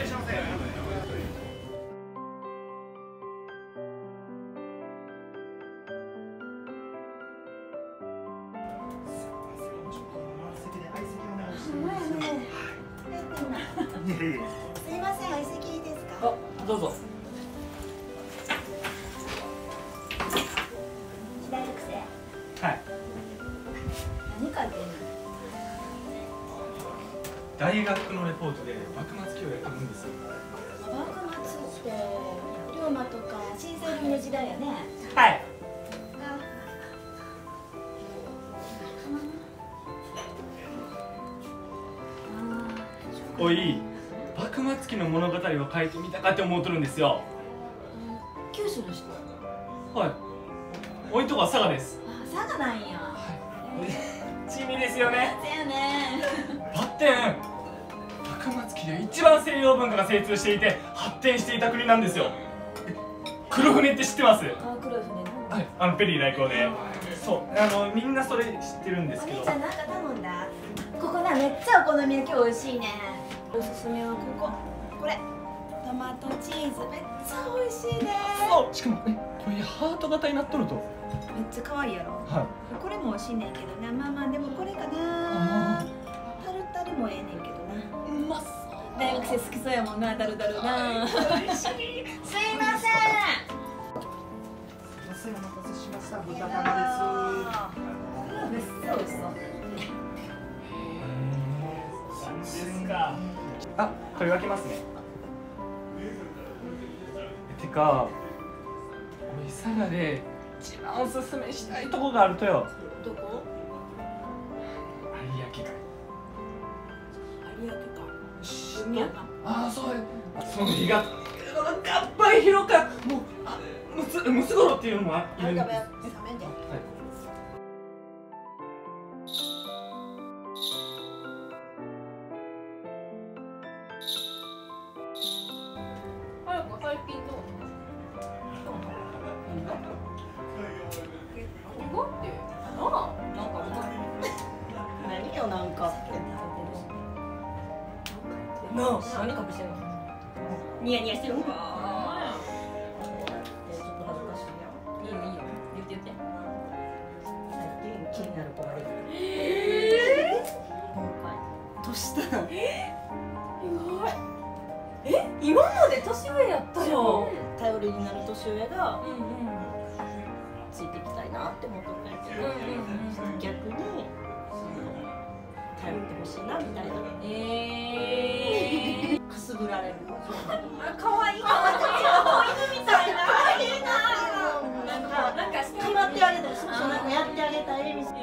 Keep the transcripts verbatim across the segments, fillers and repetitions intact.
らっしゃいませ。すいません、お席いいですか？あ、どうぞ。左くせ。はい。何書いてんの？大学のレポートで幕末期をやってるんですよ。幕末って龍馬とか新選組の時代やね。はい。おい。幕末期の物語を書いてみたかって思うとるんですよ。九州の人。はい。おいとこは佐賀です。あ、佐賀なんや。はい。地味ですよね。だよね。ばってん。幕末期で一番西洋文化が精通していて発展していた国なんですよ。黒船って知ってます？あ、黒船。はい。あのペリー来航で。そう。あのみんなそれ知ってるんですけど。お兄ちゃんなんか頼んだ？ここなめっちゃお好み焼き美味しいね。おすすめはここ、これトマトチーズめっちゃ美味しいね。そう、しかもえこれハート型になっとるとめっちゃ可愛いやろ。はい。これも美味しいねんけどな。まあまあでもこれかな。タルタルもええねんけどな。うまそう。大学生好きそうやもんな、タルタルな。美味しい。すいません。すいません、お待たせしました。豚玉です。めっちゃ美味しそう。なんですか。あ、これ分けますね。てか、おい佐賀で一番おすすめしたいとこがあるとよ。どこ？有明海。有明海。知ってる？ああ、そうや。その日が、かっぱい広か、もう、あ、むつ、むつごろっていうのもある。はい、食べよう。食べんで。はい。何かぶしてるの？ニヤニヤしてるの？ちょっと恥ずかしいやん。いいよいいよ。言って言って。最近気になる子がいる。ええ。年下なの？ええ。え、今まで年上やったよ。頼りになる年上がついていきたいなって思ってたけど、逆に頼ってほしいなみたいな。ええ。くすぐられる。可愛い。可愛い犬みたいな。可愛いな。なんかなんか決まってあげたり、そうそうなんかやってあげたりみたいな。え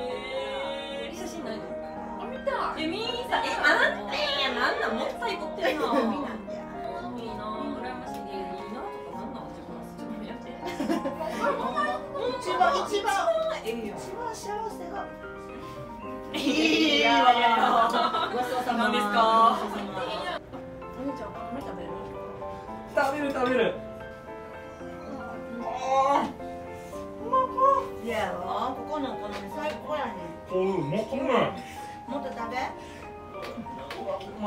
え。写真ないの？あ、見た。え、みんなえ、あんてんやなんなんもったいこってるの。いいな。羨ましいね。いいなとかなんなん自分はちょっとやって。一番一番一番幸せが。いいわよ。ごちそうさまですか。食べる食べる。いや、ここのこの最高やね。おう、もっと食べ。もっと食べ。熱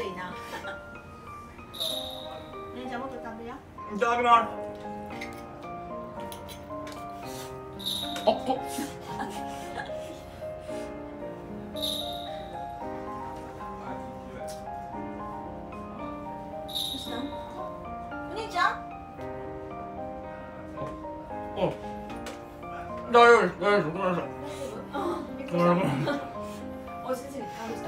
いな。姉ちゃんもっと食べや。いただきます。あっと。大丈夫です、大丈夫です、ごめんなさい。お先生に感じた。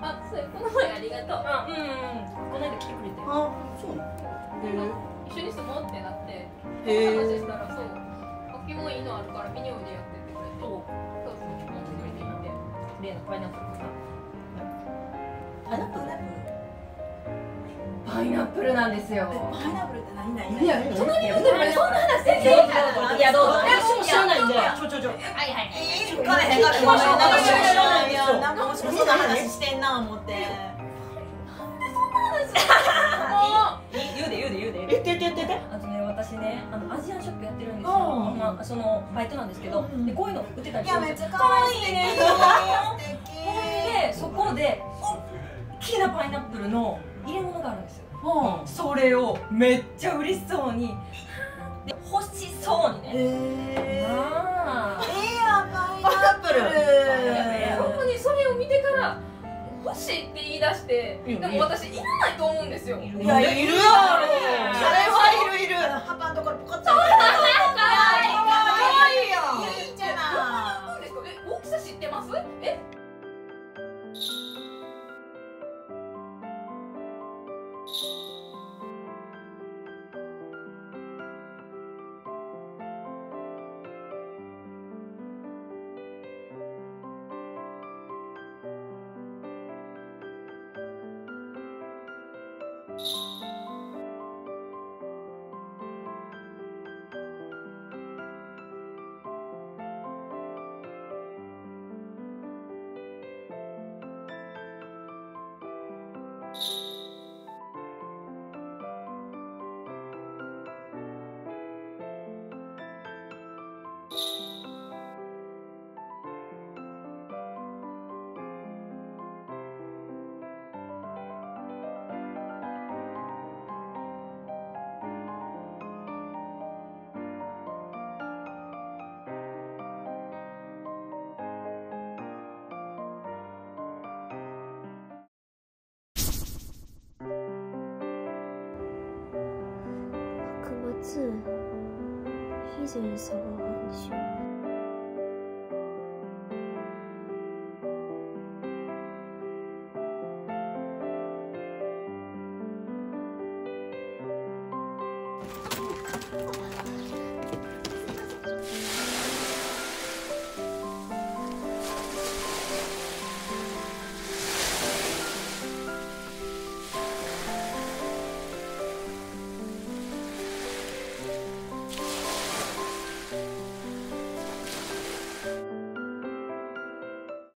あ、そう、この前ありがとう。うん、この間来てくれて。あ、そうなの。一緒にしてもってなって、話したら、そう、秋もいいのあるからビデオでやっててくれて、そうそう、見てくれていて、例のパイナップルさん。パイナップルだよ。パイナップルなんですよ。パイナップルって何何何？いや、そんなにそんな話全然いいから。いやどうぞ。私も知らないんで。ちょちょちょ。はいはい。いいから変な話。なんか面白そうな話してんな思って。なんでそんな話？もう言うで言うで言うで。言って言って言って。あとね私ねあのアジアンショップやってるんですよ。まあそのバイトなんですけど、でこういうの売ってたりするんですよ。いやめっちゃ可愛いね。素敵。でそこ。ので大きなパイナップルの入れ物があるんですよ、うん、それをめっちゃ嬉しそうにで欲しそうにね、えー、あーええー、やパイナップル本当にそれを見てから欲しいって言い出して、でも私いらないと思うんですよ。いやいるよ。あれはいるいる。ハパのところポカッと。可愛いよ。いいじゃない。大きさ知ってます？え？是一直受到很凶。